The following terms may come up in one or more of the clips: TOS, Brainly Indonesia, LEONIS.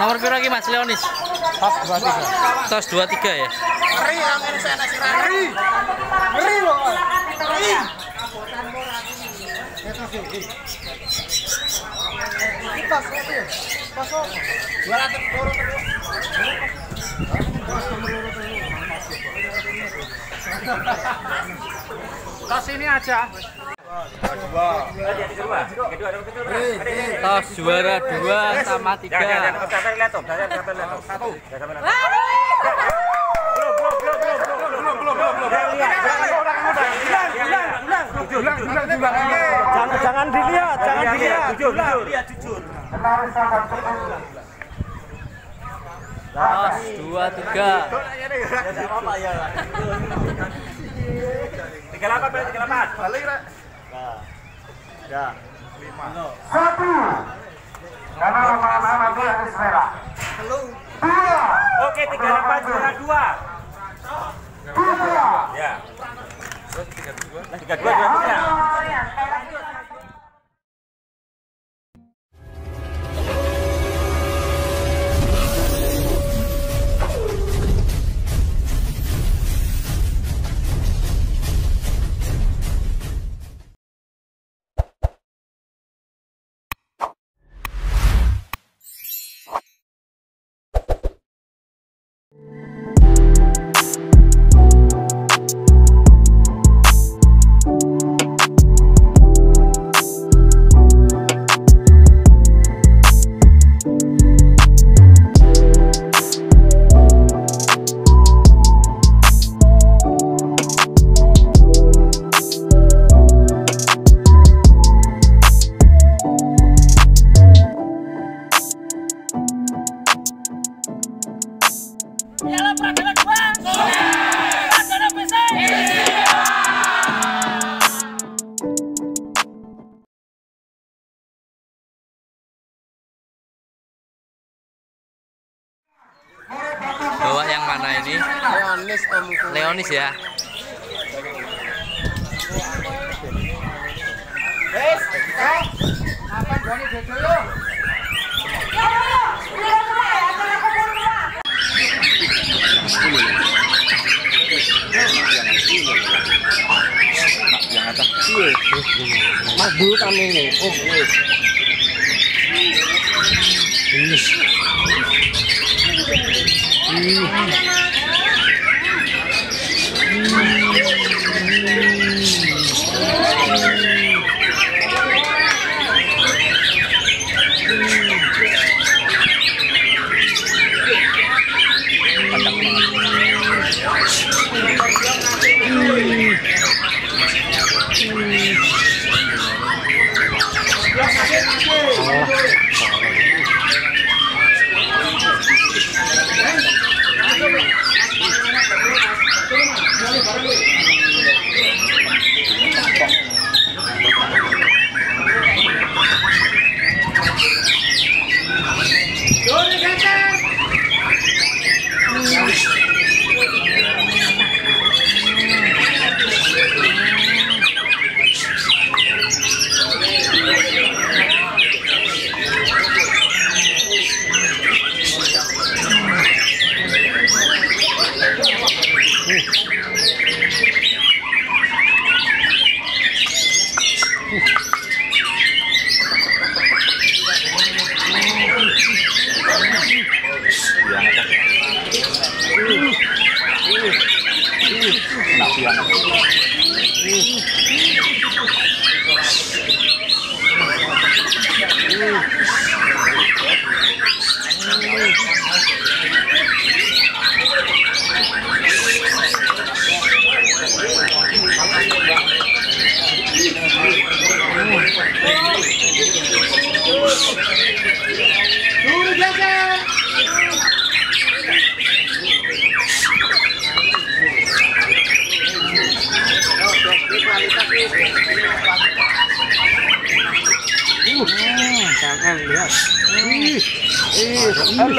Nomor piro iki Mas Leonis? TOS 23 ya. Ngeri angin senek sirari. Ngeri lho. TOS ini aja. TOS juara 2 sama 3. Jangan dilihat, jangan dilihat. Jujur. TOS 23. Tiga lapan. Balik rek. Ya. 5. 1. Karena nama-nama nanti harus merah. 2. Oke, 3 lapan juara 2. 2. Ya. 32 juaranya. Bawa yang mana ini? Leonis ya.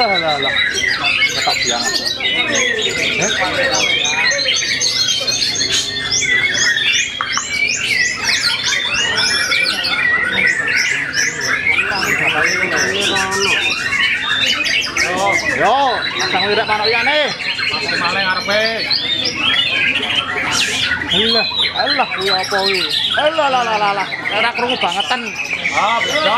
Alah. Tetap diangkat. lah. Iya apa ini? Eh lah. Era kerungu bangetan. Ah beda.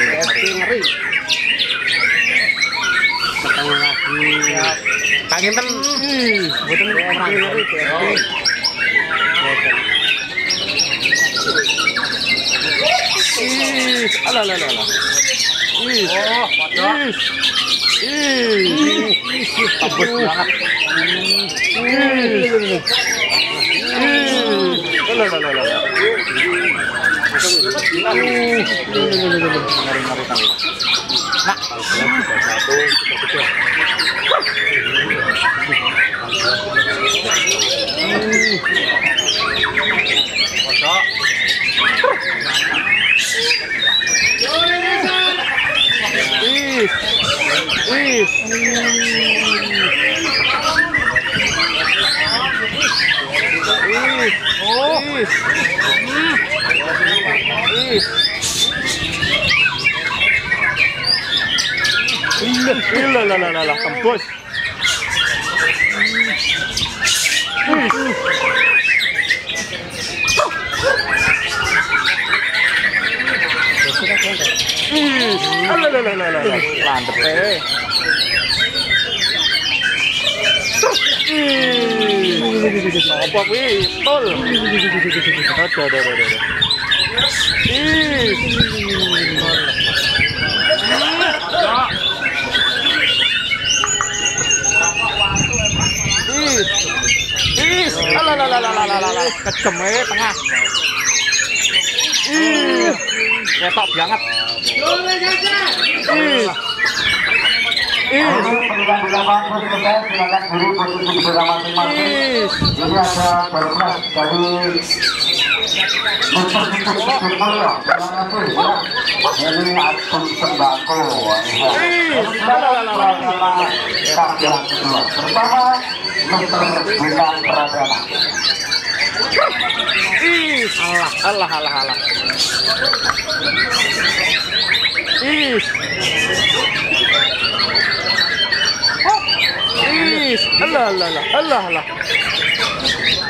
Ngeri. Ketemu lagi. Kangen ten. Boten orang ngeri. Alah. Oh, padahal. Tebus banget. Alah. Ilah, tembus. Alah, kejem tengah. Ketok banget. Alah. Alah.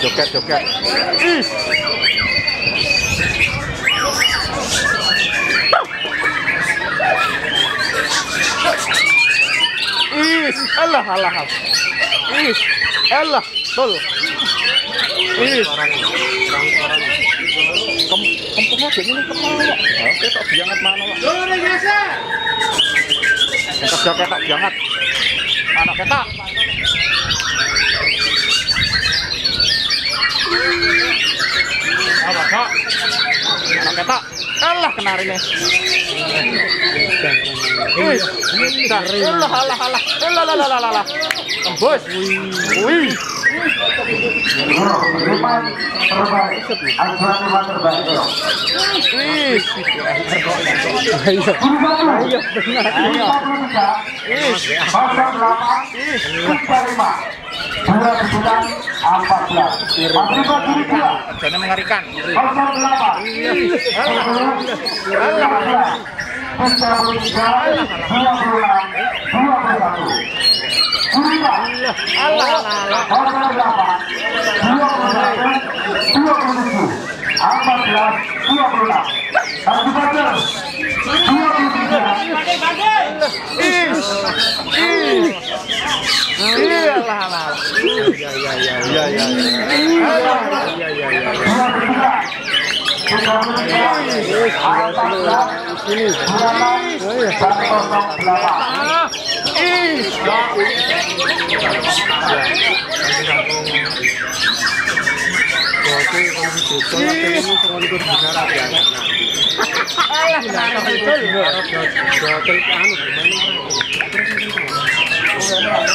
Joget. Alah. Alah, tol. Orang. Kampungnya begini kemana? Ketok banget mana? Luar biasa. Ketok banget. Anak ketok. Apa kok? Anak ketok. Alah kenarinya. Alah. Tembus. Wih. Mengerikan. Allah.